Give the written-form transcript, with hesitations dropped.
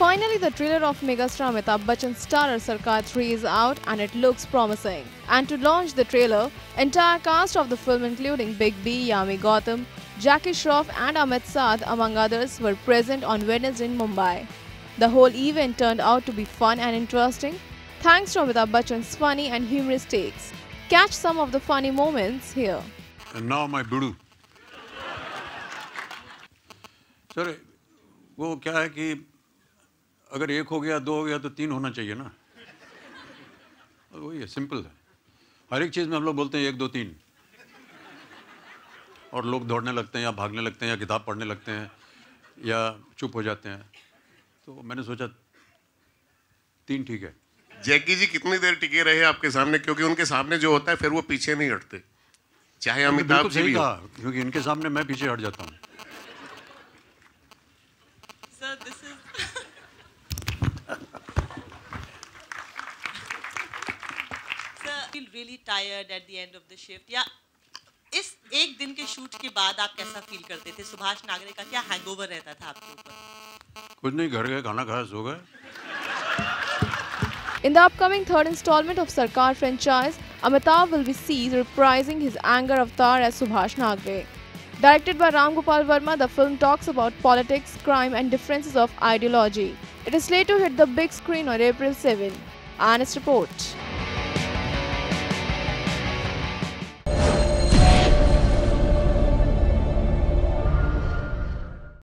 Finally, the trailer of megastar Amitabh Bachchan's starrer Sarkar 3 is out and it looks promising. And to launch the trailer, entire cast of the film including Big B, Yami Gautam, Jackie Shroff and Amit Sadh among others were present on Wednesday in Mumbai. The whole event turned out to be fun and interesting thanks to Amitabh Bachchan's funny and humorous takes. Catch some of the funny moments here. And now my budu. Sir, वो क्या है कि अगर एक हो गया, दो हो गया, तो तीन होना चाहिए ना। और वही है, सिंपल है। हर एक चीज़ में हम लोग बोलते हैं एक, दो, तीन। और लोग दौड़ने लगते हैं, या भागने लगते हैं, या किताब पढ़ने लगते हैं, या चुप हो जाते हैं। तो मैंने सोचा, तीन ठीक है। जैकी जी कितनी देर टिके रहे आपके सामने, क्योंकि उनके सामने जो होता है, फिर वो पीछे नहीं हटते। चाहे अमिताभ जी भी हो, क्योंकि इनके सामने मैं पीछे हट जाता हूँ। Really tired at the end of the shift. या इस एक दिन के शूट के बाद आप कैसा फील करते थे? सुभाष नागरे का क्या हैंगओवर रहता था आपके ऊपर? कुछ नहीं, घर गए, खाना खाया, सो गए। In the upcoming third installment of Sarkar franchise, Amitabh will be seen reprising his anger avatar as Subhash Nagre. Directed by Ram Gopal Verma, the film talks about politics, crime, and differences of ideology. It is slated to hit the big screen on April 7. Anand's report.